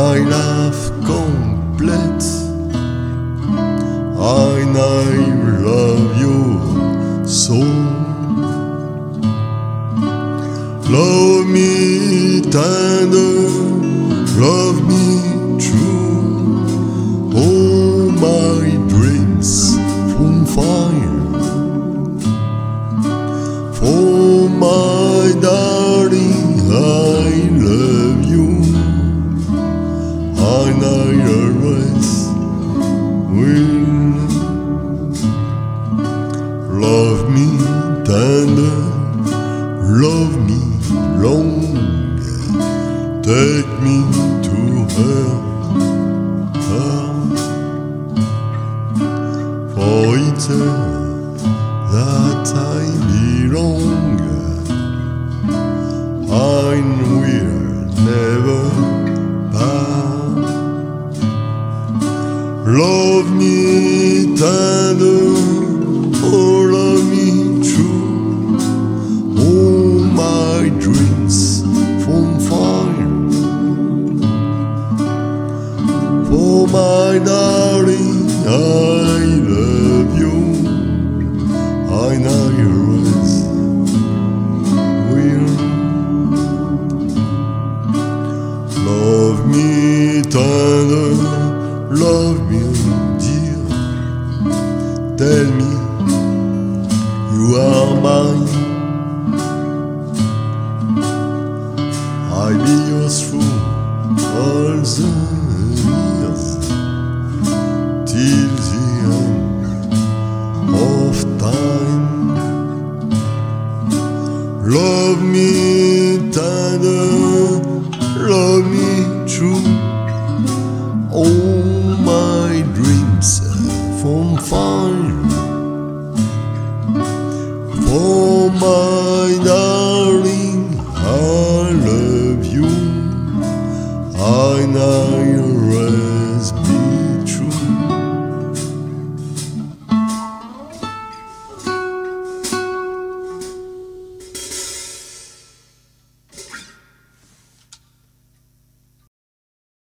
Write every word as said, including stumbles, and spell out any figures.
my life complete, and I love you so. Love me tender, love me true, all my dreams from fire, for my darling I love you, and I always will. Love me tender, love me long, take me to her, her. For it's that I belong, and we'll never bow. Love me tender, oh love me true, all my dreams from fire, for my darling I love you, I know you tender, love me dear, tell me you are mine, I'll be yours through all the years, till the end of time. Love me tender, love me true, all my dreams from fire, for my